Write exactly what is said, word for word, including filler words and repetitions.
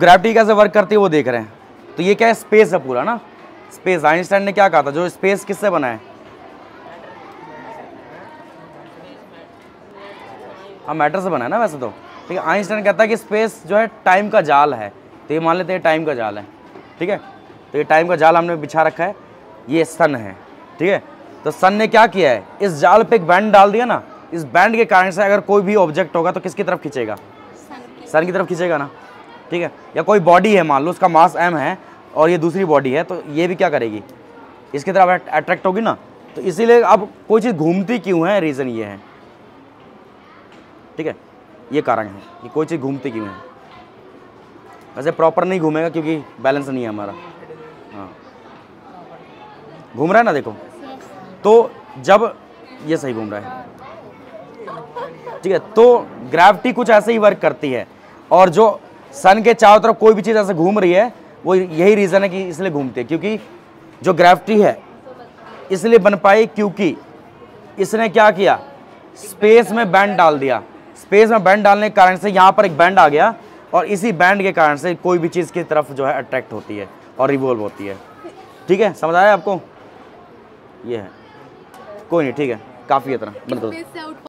Gravity कैसे work करती है वो देख रहे हैं। तो ये क्या है, स्पेस है पूरा ना, स्पेस। आइंस्टाइन ने क्या कहा था, जो स्पेस किससे बना है? हाँ, मैटर से बना है ना वैसे तो। ठीक है, आइंस्टाइन कहता है कि स्पेस जो है टाइम का जाल है, तो ये मान लेते हैं टाइम का जाल है। ठीक है, तो ये टाइम का जाल हमने बिछा रखा है, ये सन है। ठीक है, तो सन ने क्या किया है, इस जाल पे एक बैंड डाल दिया ना, इस बैंड के कारण से अगर कोई भी ऑब्जेक्ट होगा तो किसकी तरफ खींचेगा, सन की तरफ खींचेगा ना। ठीक है, या कोई बॉडी है, मान लो उसका मास एम है और ये दूसरी बॉडी है, तो ये भी क्या करेगी, इसकी तरफ अट्रैक्ट होगी ना। तो इसीलिए अब कोई चीज़ घूमती क्यों है, रीज़न ये है। ठीक है, ये कारण है कि कोई चीज़ घूमती क्यों है। वैसे प्रॉपर नहीं घूमेगा क्योंकि बैलेंस नहीं है हमारा। हाँ, घूम रहा है ना, देखो तो जब ये सही घूम रहा है। ठीक है, तो ग्रेविटी कुछ ऐसे ही वर्क करती है, और जो सन के चारों तरफ कोई भी चीज़ ऐसे घूम रही है, वो यही रीज़न है कि इसलिए घूमती है, क्योंकि जो ग्रेविटी है इसलिए बन पाई क्योंकि इसने क्या किया, स्पेस में बैंड डाल दिया। स्पेस में बैंड डालने के कारण से यहाँ पर एक बैंड आ गया, और इसी बैंड के कारण से कोई भी चीज़ की तरफ जो है अट्रैक्ट होती है और रिवॉल्व होती है। ठीक है, समझ आया आपको? ये है, कोई नहीं, ठीक है, काफ़ी है इतना।